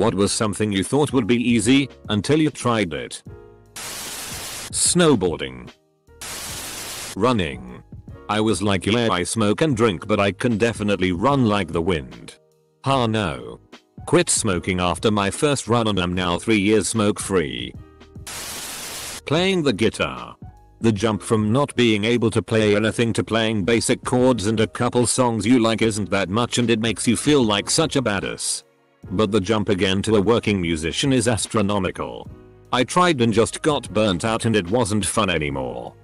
What was something you thought would be easy until you tried it? Snowboarding. Running. I was like, yeah, I smoke and drink, but I can definitely run like the wind. Ha no. Quit smoking after my first run and I'm now 3 years smoke free. Playing the guitar. The jump from not being able to play anything to playing basic chords and a couple songs you like isn't that much, and it makes you feel like such a badass. But the jump again to a working musician is astronomical. I tried and just got burnt out and it wasn't fun anymore.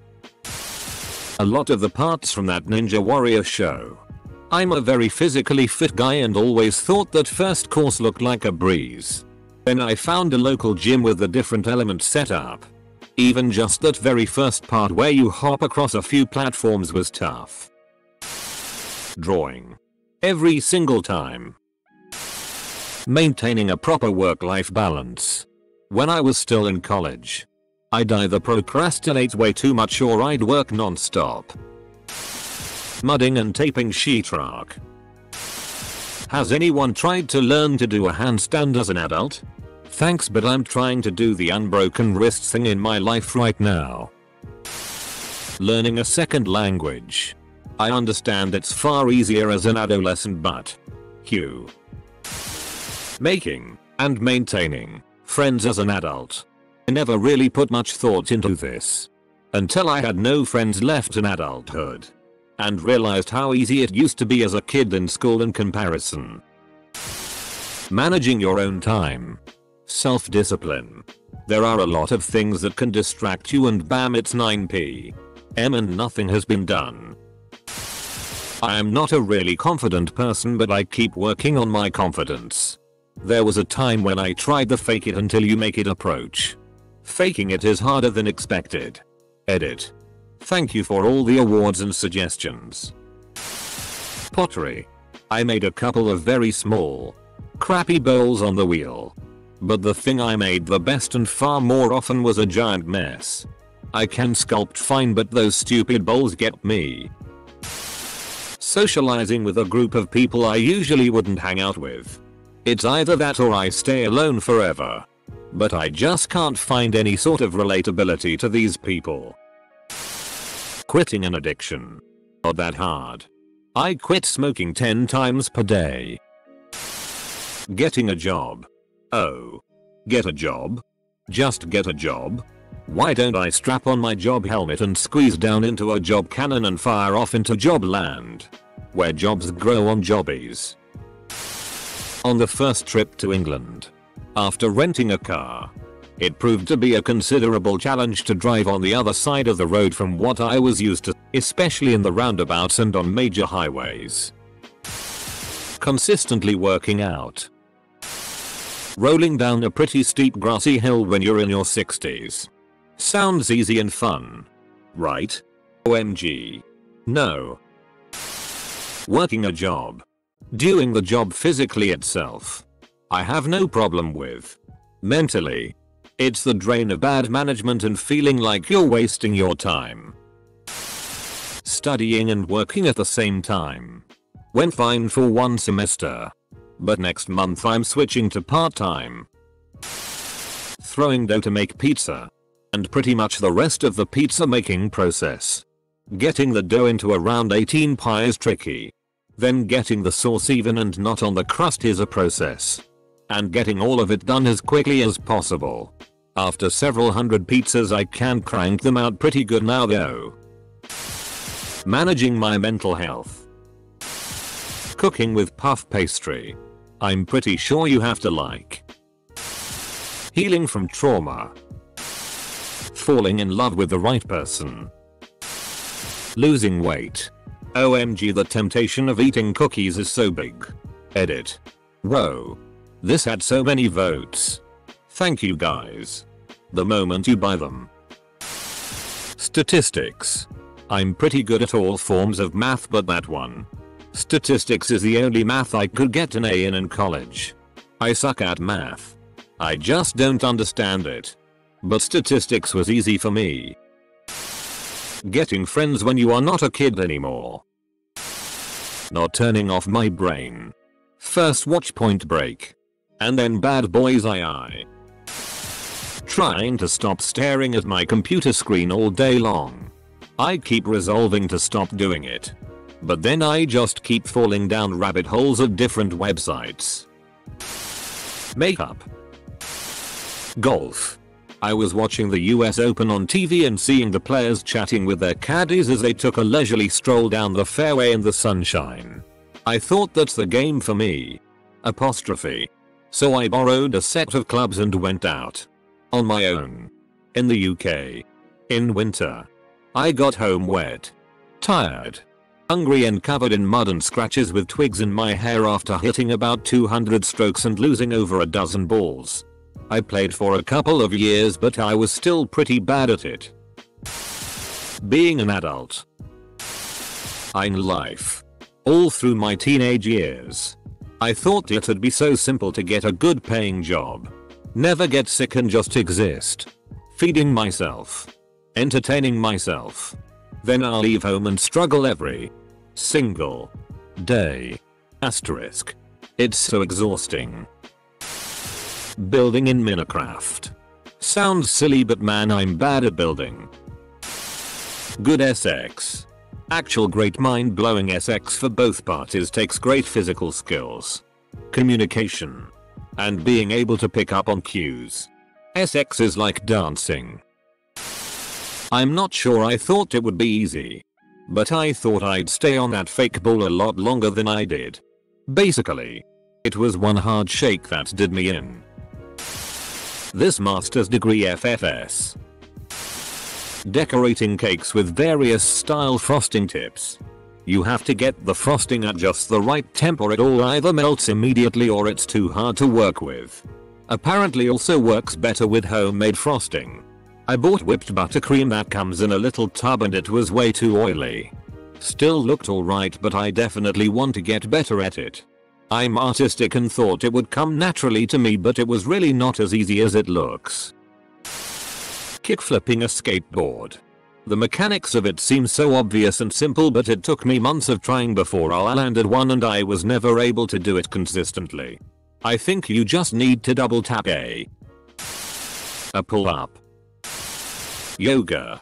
A lot of the parts from that Ninja Warrior show. I'm a very physically fit guy and always thought that first course looked like a breeze. Then I found a local gym with a different element setup. Even just that very first part where you hop across a few platforms was tough. Drawing. Every single time. Maintaining a proper work-life balance. When I was still in college, I'd either procrastinate way too much or I'd work non-stop. Mudding and taping sheetrock. Has anyone tried to learn to do a handstand as an adult? Thanks, but I'm trying to do the unbroken wrist thing in my life right now. Learning a second language. I understand it's far easier as an adolescent, but phew. Making and maintaining friends as an adult. I never really put much thought into this until I had no friends left in adulthood and realized how easy it used to be as a kid in school in comparison. Managing your own time. Self-discipline. There are a lot of things that can distract you and bam, it's 9 PM and nothing has been done. I am not a really confident person, but I keep working on my confidence. There was a time when I tried the fake it until you make it approach. Faking it is harder than expected. Edit. Thank you for all the awards and suggestions. Pottery. I made a couple of very small, crappy bowls on the wheel. But the thing I made the best and far more often was a giant mess. I can sculpt fine, but those stupid bowls get me. Socializing with a group of people I usually wouldn't hang out with. It's either that or I stay alone forever. But I just can't find any sort of relatability to these people. Quitting an addiction. Not that hard. I quit smoking 10 times per day. Getting a job. Oh. Get a job? Just get a job? Why don't I strap on my job helmet and squeeze down into a job cannon and fire off into job land? Where jobs grow on jobbies. On the first trip to England. After renting a car. It proved to be a considerable challenge to drive on the other side of the road from what I was used to, especially in the roundabouts and on major highways. Consistently working out. Rolling down a pretty steep grassy hill when you're in your 60s. Sounds easy and fun, right? OMG. No. Working a job. Doing the job physically itself, I have no problem with. Mentally, it's the drain of bad management and feeling like you're wasting your time. Studying and working at the same time. Went fine for one semester. But next month I'm switching to part-time. Throwing dough to make pizza. And pretty much the rest of the pizza making process. Getting the dough into around 18 pie is tricky. Then getting the sauce even and not on the crust is a process. And getting all of it done as quickly as possible. After several hundred pizzas I can crank them out pretty good now though. Managing my mental health. Cooking with puff pastry. I'm pretty sure you have to like. Healing from trauma. Falling in love with the right person. Losing weight. OMG, the temptation of eating cookies is so big. Edit. Whoa. This had so many votes. Thank you guys. The moment you buy them. Statistics. I'm pretty good at all forms of math, but that one. Statistics is the only math I could get an A in college. I suck at math. I just don't understand it. But statistics was easy for me. Getting friends when you are not a kid anymore. Not turning off my brain. First watch Point Break. And then bad boys I. Trying to stop staring at my computer screen all day long. I keep resolving to stop doing it. But then I just keep falling down rabbit holes of different websites. Makeup. Golf. I was watching the US Open on TV and seeing the players chatting with their caddies as they took a leisurely stroll down the fairway in the sunshine. I thought that's the game for me. Apostrophe. So I borrowed a set of clubs and went out. On my own. In the UK. In winter. I got home wet. Tired. Hungry and covered in mud and scratches with twigs in my hair after hitting about 200 strokes and losing over a dozen balls. I played for a couple of years but I was still pretty bad at it. Being an adult. In life. All through my teenage years. I thought it'd be so simple to get a good paying job. Never get sick and just exist. Feeding myself. Entertaining myself. Then I'll leave home and struggle every single day. Asterisk. It's so exhausting. Building in Minecraft. Sounds silly but man, I'm bad at building. Good SX. Actual great mind-blowing SX for both parties takes great physical skills, communication, and being able to pick up on cues. SX is like dancing. I'm not sure I thought it would be easy. But I thought I'd stay on that fake ball a lot longer than I did. Basically, it was one hard shake that did me in. This master's degree FFS. Decorating cakes with various style frosting tips. You have to get the frosting at just the right temp or it all either melts immediately or it's too hard to work with. Apparently also works better with homemade frosting. I bought whipped buttercream that comes in a little tub and it was way too oily. Still looked alright but I definitely want to get better at it. I'm artistic and thought it would come naturally to me but it was really not as easy as it looks. Kickflipping a skateboard. The mechanics of it seem so obvious and simple but it took me months of trying before I landed one and I was never able to do it consistently. I think you just need to double tap a pull-up. Yoga.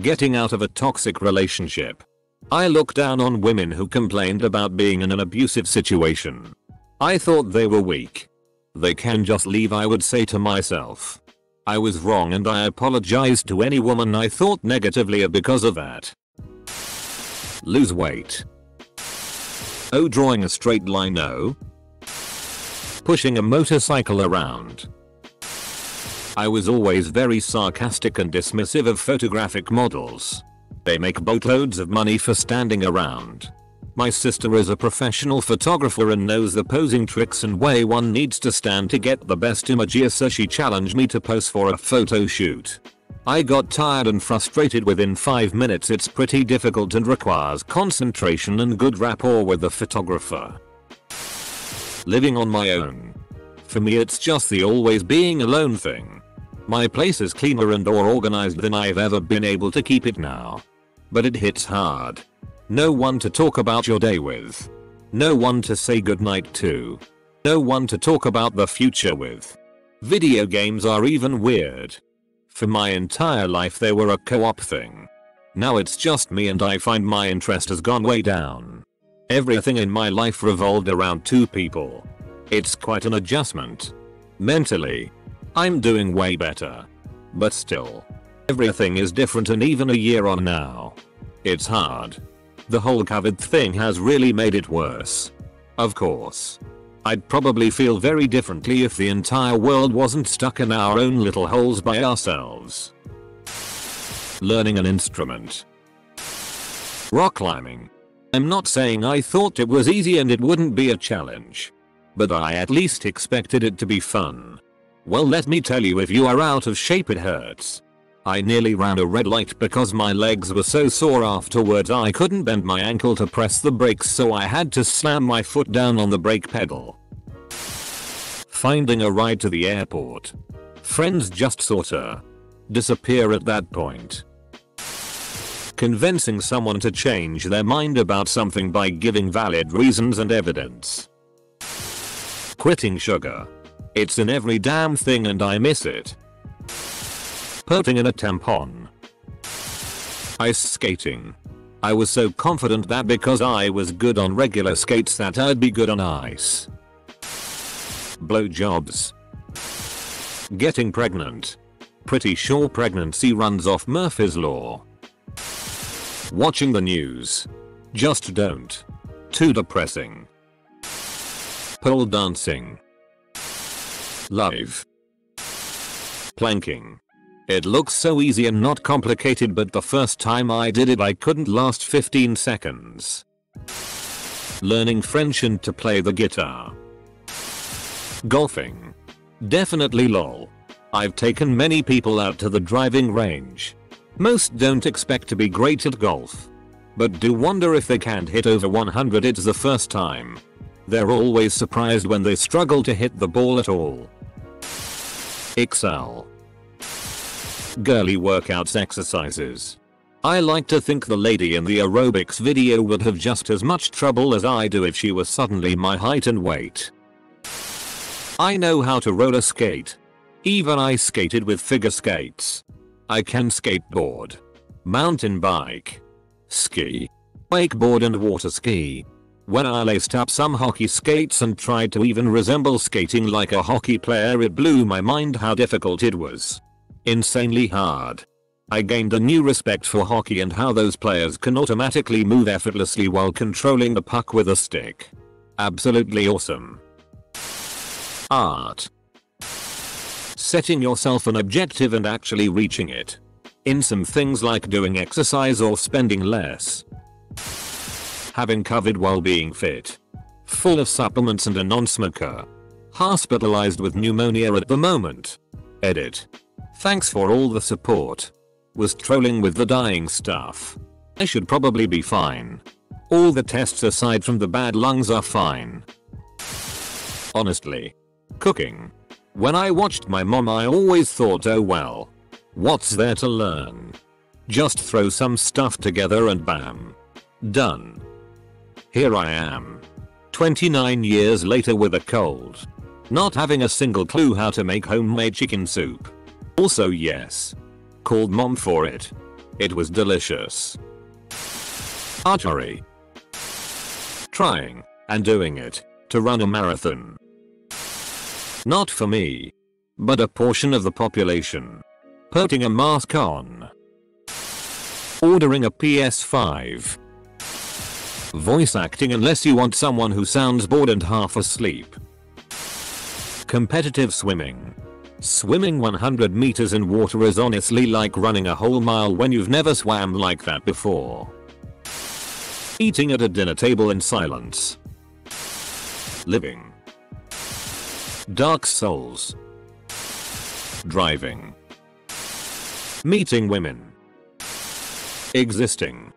Getting out of a toxic relationship. I look down on women who complained about being in an abusive situation. I thought they were weak. They can just leave, I would say to myself. I was wrong and I apologized to any woman I thought negatively of because of that. Lose weight. Oh, drawing a straight line, no. Pushing a motorcycle around. I was always very sarcastic and dismissive of photographic models. They make boatloads of money for standing around. My sister is a professional photographer and knows the posing tricks and way one needs to stand to get the best images, so she challenged me to pose for a photo shoot. I got tired and frustrated within 5 minutes. It's pretty difficult and requires concentration and good rapport with the photographer. Living on my own. For me it's just the always being alone thing. My place is cleaner and more organized than I've ever been able to keep it now. But it hits hard. No one to talk about your day with. No one to say goodnight to. No one to talk about the future with. Video games are even weird. For my entire life they were a co-op thing. Now it's just me and I find my interest has gone way down. Everything in my life revolved around two people. It's quite an adjustment. Mentally, I'm doing way better. But still, everything is different and even a year on now. It's hard. The whole COVID thing has really made it worse. Of course. I'd probably feel very differently if the entire world wasn't stuck in our own little holes by ourselves. Learning an instrument. Rock climbing. I'm not saying I thought it was easy and it wouldn't be a challenge. But I at least expected it to be fun. Well, let me tell you, if you are out of shape it hurts. I nearly ran a red light because my legs were so sore afterwards I couldn't bend my ankle to press the brakes, so I had to slam my foot down on the brake pedal. Finding a ride to the airport. Friends just sorta disappear at that point. Convincing someone to change their mind about something by giving valid reasons and evidence. Quitting sugar. It's in every damn thing and I miss it. Putting in a tampon. Ice skating. I was so confident that because I was good on regular skates that I'd be good on ice. Blowjobs. Getting pregnant. Pretty sure pregnancy runs off Murphy's Law. Watching the news. Just don't. Too depressing. Pole dancing. Live. Planking. It looks so easy and not complicated, but the first time I did it I couldn't last 15 seconds. Learning French and to play the guitar. Golfing. Definitely lol. I've taken many people out to the driving range. Most don't expect to be great at golf, but do wonder if they can't hit over 100 it's the first time. They're always surprised when they struggle to hit the ball at all. Excel. Girly workouts exercises. I like to think the lady in the aerobics video would have just as much trouble as I do if she was suddenly my height and weight. I know how to roller skate. Even I skated with figure skates. I can skateboard, mountain bike, ski, wakeboard and water ski. When I laced up some hockey skates and tried to even resemble skating like a hockey player, it blew my mind how difficult it was. Insanely hard. I gained a new respect for hockey and how those players can automatically move effortlessly while controlling the puck with a stick. Absolutely awesome. Art. Setting yourself an objective and actually reaching it. In some things like doing exercise or spending less. Having COVID while being fit. Full of supplements and a non-smoker. Hospitalized with pneumonia at the moment. Edit. Thanks for all the support. Was trolling with the dying stuff. I should probably be fine. All the tests aside from the bad lungs are fine. Honestly. Cooking. When I watched my mom I always thought, oh well. What's there to learn? Just throw some stuff together and bam. Done. Here I am. 29 years later with a cold. Not having a single clue how to make homemade chicken soup. Also yes. Called mom for it. It was delicious. Archery. Trying, and doing it, to run a marathon. Not for me. But a portion of the population. Putting a mask on. Ordering a PS5. Voice acting unless you want someone who sounds bored and half asleep. Competitive swimming. Swimming 100 meters in water is honestly like running a whole mile when you've never swam like that before. Eating at a dinner table in silence. Living. Dark Souls. Driving. Meeting women. Existing.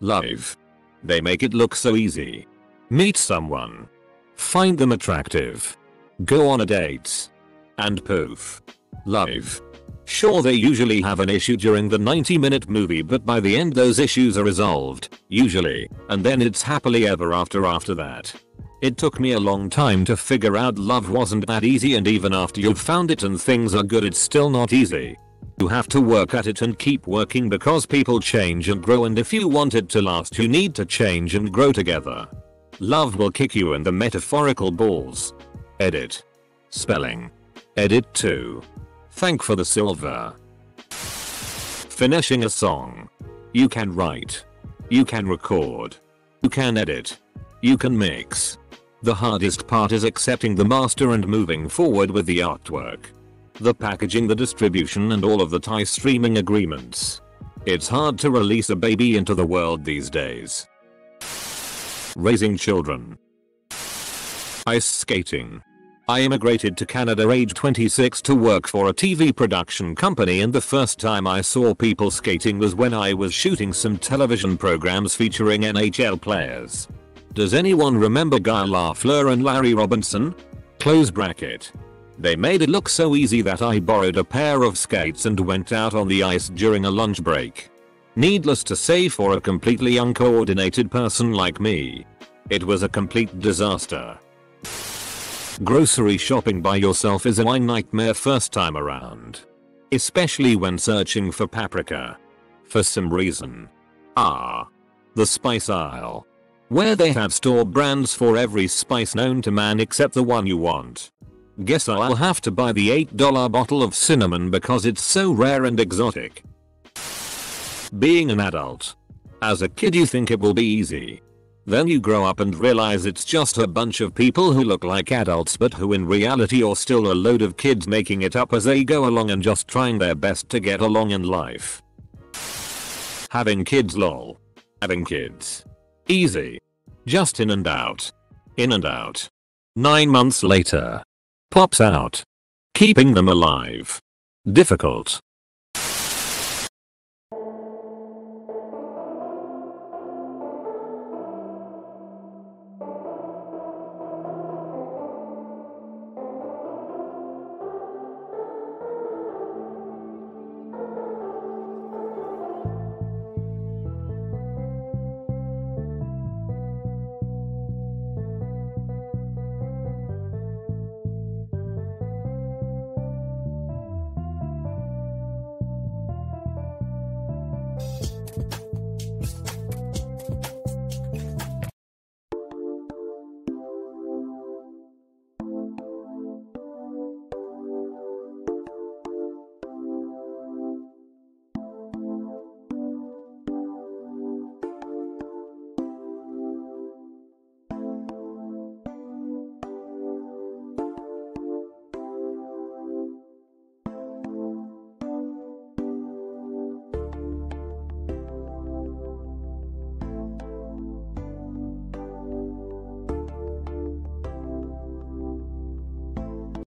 Live. They make it look so easy. Meet someone. Find them attractive. Go on a date. And poof. Live. Sure, they usually have an issue during the 90-minute movie, but by the end those issues are resolved, usually, and then it's happily ever after that. It took me a long time to figure out love wasn't that easy, and even after you've found it and things are good, it's still not easy. You have to work at it and keep working because people change and grow, and if you want it to last you need to change and grow together. Love will kick you in the metaphorical balls. Edit. Spelling. Edit 2. Thank for the silver. Finishing a song. You can write. You can record. You can edit. You can mix. The hardest part is accepting the master and moving forward with the artwork. The packaging, the distribution and all of the tie streaming agreements. It's hard to release a baby into the world these days. Raising children. Ice skating. I immigrated to Canada age 26 to work for a TV production company, and the first time I saw people skating was when I was shooting some television programs featuring NHL players. Does anyone remember Guy Lafleur and Larry Robinson? Close bracket. They made it look so easy that I borrowed a pair of skates and went out on the ice during a lunch break. Needless to say, for a completely uncoordinated person like me, it was a complete disaster. Grocery shopping by yourself is a nightmare first time around. Especially when searching for paprika. For some reason. The spice aisle. Where they have store brands for every spice known to man except the one you want. Guess I'll have to buy the $8 bottle of cinnamon because it's so rare and exotic. Being an adult. As a kid you think it will be easy. Then you grow up and realize it's just a bunch of people who look like adults but who in reality are still a load of kids making it up as they go along and just trying their best to get along in life. Having kids lol. Having kids. Easy. Just in and out. In and out. 9 months later. Pops out. Keeping them alive. Difficult.